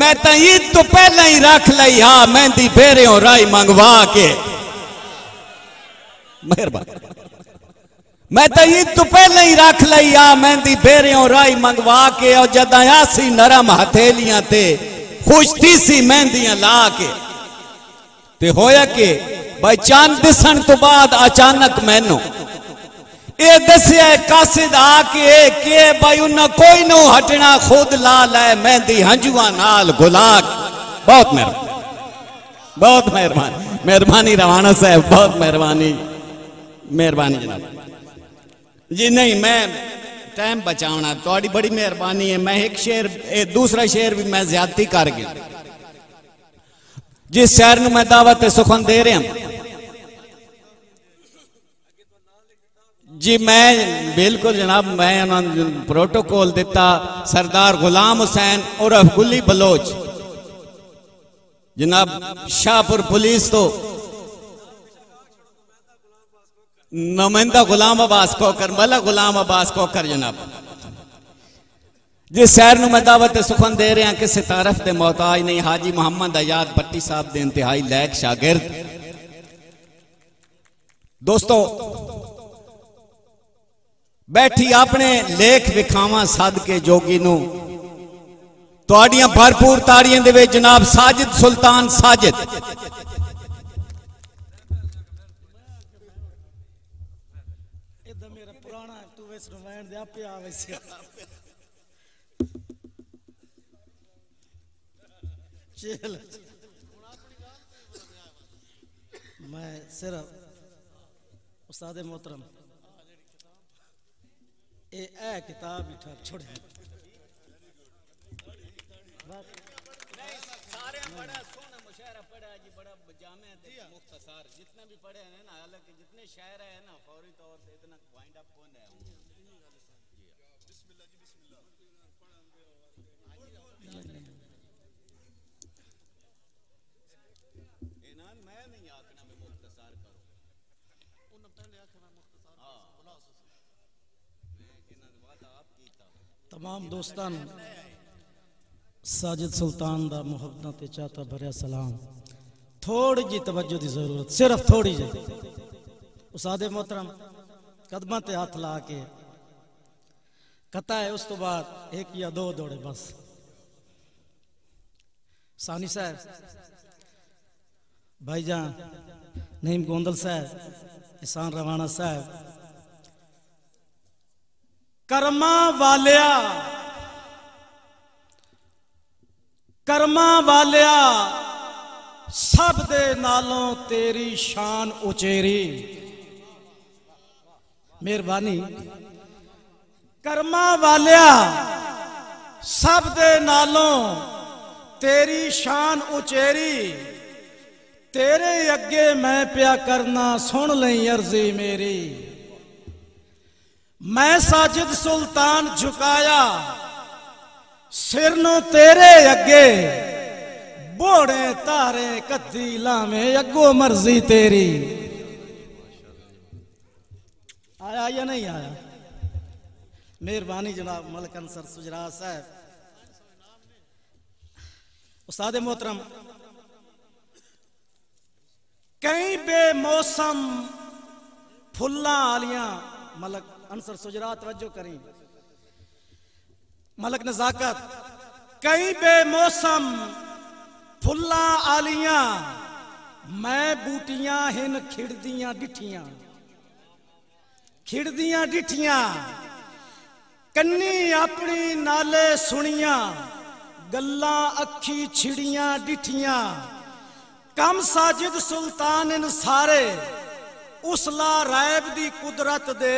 मैं तो ईद तो पहले ही रख ली। हाँ मेहंदी फेरे हो राई मंगवा के मेहरबानी। मैं तो ईद तो पहले ही रख ली। हाँ मेहंदी फेरे हो राई मंगवा के और जदाया सी नरम हथेलियां ते खुश थी सी मेहंदियां ला के ते होया के भाई चांद दिसन तो बाद अचानक मैनू ये दसिया कासिद आके के भाई उन्हें कोई नो हटना खुद ला लै मेहंदी हंजुआ नाल गुलाक। बहुत मेहरबानी, बहुत मेहरबानी, मेहरबानी रवाना साहब, बहुत मेहरबानी, मेहरबानी जनाब जी। नहीं मैं टाइम बचाना थोड़ी बड़ी मेहरबानी है। मैं एक शेर दूसरा शेर भी मैं ज्यादती कर गया। जिस शहर में मैं दावत सुखन दे रहा जी मैं बिल्कुल जनाब मैं प्रोटोकॉल दिता। सरदार गुलाम हुसैन और गुली बलोच जनाब शाहपुर पुलिस तो नुमाइंदा गुलाम अब्बास कोकर, मला गुलाम अब्बास कोकर जनाब। जिस शहर में दावत सुखन दे रहे हैं किसी तारफ के मोहताज नहीं। हाजी मोहम्मद आजाद भट्टी साहब के इंतहाई लैक शागिर्द। दोस्तों बैठी अपने लेख विखावा सद के जोगी नू तुहाडियां भरपूर ताड़ियां दे विच जनाब साजिद सुल्तान साजिद। मैं सिर्फ उस्ताद मोहतरम ए किताब छोड़े जितने भी पढ़े हैं ना, हालांकि जितने शायर है ना फौरी तौर से इतना वाइंड अप कौन है। तमाम दोस्तान साजिद सुल्तान दा मोहब्बत ते चाहता भरिया सलाम। थोड़ी जी तवज्जो दी जरूरत, सिर्फ थोड़ी जी। उस्ताद मोहतरम कदमां ते हाथ ला के कता है, उस तो बाद एक या दो दौड़े बस। सानी साहब, भाईजान नईम गोंदल साहब, इसान रवाना साहब, कर्मा वालिया सब दे नालों तेरी शान उचेरी। मेहरबानी। कर्मा वालिया सब दे नालों तेरी शान उचेरी। तेरे अगे मैं प्या करना सुन लई अर्जी मेरी। मैं साजिद सुल्तान झुकाया सिर नो तेरे अगे बोड़े तारे कदी लामे अगो मर्जी तेरी। आया या नहीं आया? मेहरबानी जनाब मलक अंसर सुजरा साहब। उस्ताद मोहतरम कई बेमौसम फुल्ला आलियां मलक अंसर सुजरा तवज्जो करी। मलक नजाकत कई बेमौसम फुल्ला आलिया मैं बूटियां हिन खिड़दियां डिठियां कन्नी अपनी नाले सुनिया गल्ला अखी छिड़ियां डिठियां। कम साजिद सुल्तान इन सारे उसला रायब दी कुदरत दे।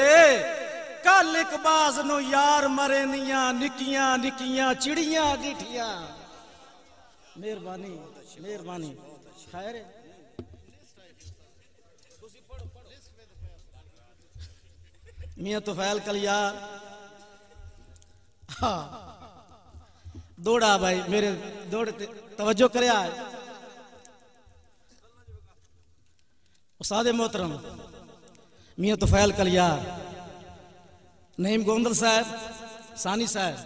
कल एक बाज नो यार मरे निया निकिया निकिया चिड़िया गिठिया। मेहरबानी, मेहरबानी। खैर मियां तुफैल कल यार हाँ दौड़ा भाई मेरे दौड़ तवज्जो करे। उस्ताद मोहतरम मियां तुफैल कल यार, नईम गोंदल साहब, सानी साहब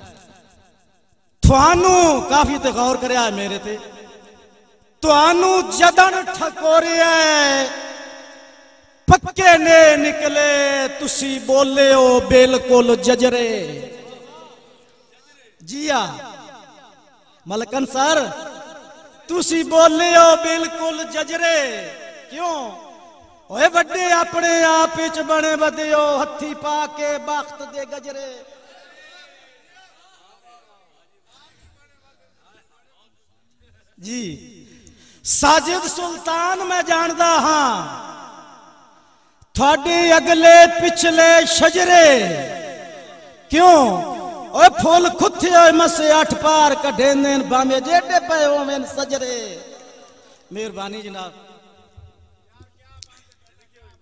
थानू काफी तो गौर कर मेरे ते थानू जदन ठकोरिया पक्के ने निकले तुसी बोले हो बिल्कुल जजरे। जिया मलकन सर तुसी बोले हो बिल्कुल जजरे क्यों? ओए बड़े अपने आप च बने बदे हो हथी पा के बाख्त दे गजरे। जी साजिद सुल्तान मैं जानदा हां थोड़े अगले पिछले शजरे क्यों? ओए फुल खुथे ओए मसे अठ पार कढे नेन बामे जेडे पे होवेन सजरे। मेहरबानी जनाब,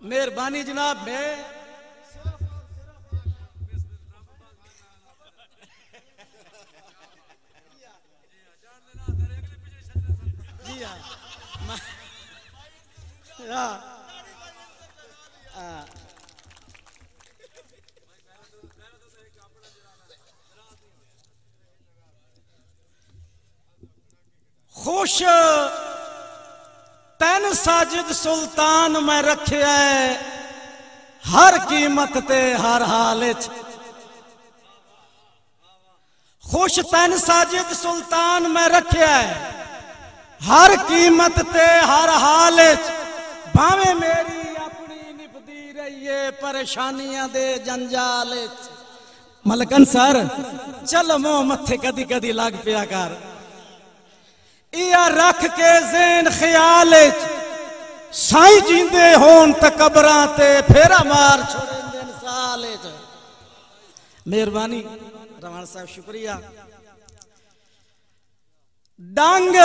मेहरबानी जनाब, मैं जी हाँ खुश तैन साजिद सुल्तान मैं रखिया हर कीमत ते हर हाल च। खुश तैन साजिद सुल्तान मैं रखिया हर कीमत ते हर हाल च भावे मेरी ये परेशानियां दे जंजाल। मलकन सर चल मो मथे कदी कदी लग पिया कर इया रख के ज़ेन ख्याल साईं जींदे होन ते कब्रां ते फेरा मार छोड़ेंदे साल। मेहरबानी रवान साहब शुक्रिया। डंग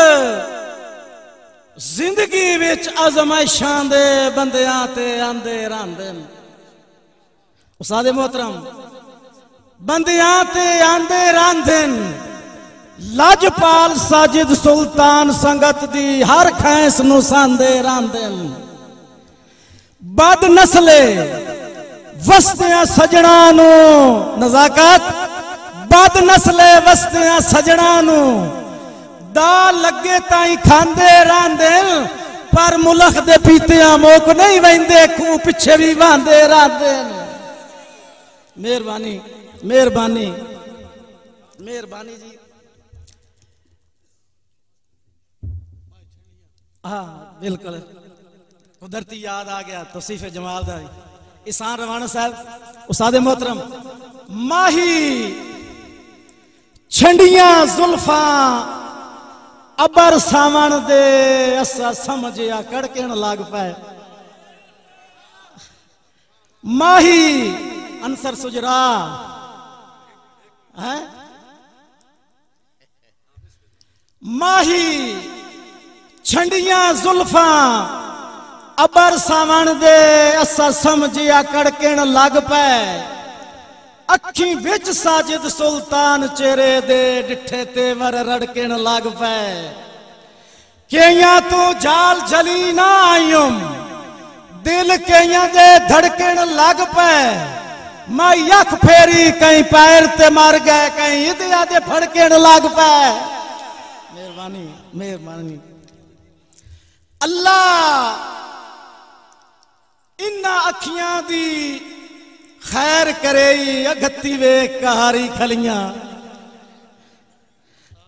जिंदगी विच आजमाइशां दे बंदियां ते आंदे रहंदे न। उस्ताद मोहतरम बंदियां ते आंदे रहंदे न लाजपाल साजिद सुल्तान संगत दी हर खैस नूं सांदे रहंदे न। बद नस्ले वस्तियां सजना नूं नज़ाकत बद नस्ले वस्तियां सजना नूं दाल लगे ताई खांदे रांदे पर मुलख दे पीतियां मोक नहीं वहिंदे खूह पिछे भी वांदे रांदे। मेहरबानी मेहरबानी मेहरबानी जी हाँ बिल्कुल कुदरती याद आ गया तौसीफ जमाल दा इसान रवाना साहब। उस्ताद मोहतरम माही छंडियां जुल्फां अबर सावन दे असा समझिया कड़केण लाग पाए। माही अंसर सुजरा है माही छंडियां जुल्फा अबर सावन दे असा समझिया कड़केण लाग पाए। अखी विच साजिद सुल्तान चेहरे दे डिठे तेवर रड़केन लग पए। कईयां तो जाल जली ना आयुम दिल कईयां दे धड़केन लग पए। मैं यख फेरी कई पैर ते मर गए कई इदिया दे फड़केन लग पए। मेहरबानी मेहरबानी अल्लाह इन्ना अखियां दी खैर करे अगत्ती वे कहारी खलियां।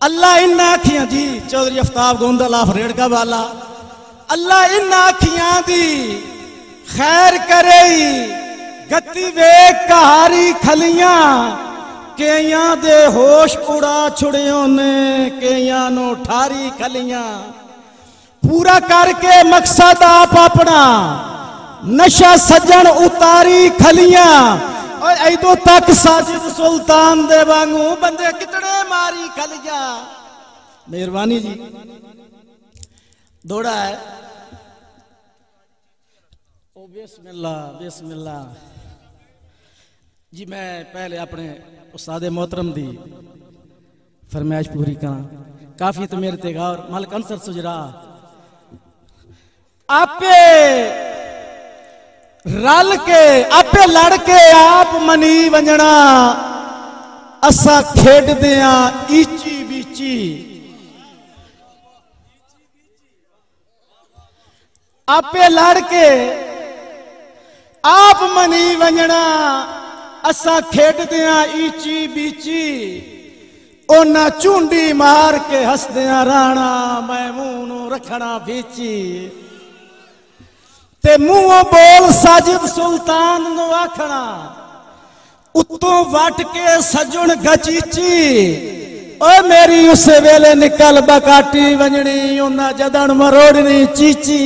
अल्लाह इन्ना अखियां जी चौधरी अफ्ताब गोंदला फरेड़का वाला अल्लाह इन्ना अखियां दी खैर करे गत्ती वे कहारी खलियां। कईयां दे होश उड़ा छुड़ियों ने कईयां नो ठारी खलियां। पूरा करके मकसद आप अपना नशा सजन उतारी खलियां। और ऐदो तक साजिद सुल्तान दे वांगू बंदे कितने मारी खलियां। मेहरबानी जी दौड़ा है ओ बिस्मिल्लाह बिस्मिल्लाह जी। मैं पहले अपने उस्ताद मोहतरम दी फरमाइश पूरी करा काफी तो मेरे ते गौर। मलक अंसर सुजरा आपे रल के आपे लड़ के आप मनी वंजना असा खेड दें ईची भी कीची। आपे लड़के आप मनी वंजना असा खेडदियां ईची बीची, ओना चूंडी मार के हसदियां राणा मैमून रखना बीची। ते मुंहों बोल साजिद सुल्तान नु आखना, उत्तों वट के सजुन गचीची। ओ मेरी उस वेले निकल बकाटी वंजनी, ओना जदन मरोड़नी चीची।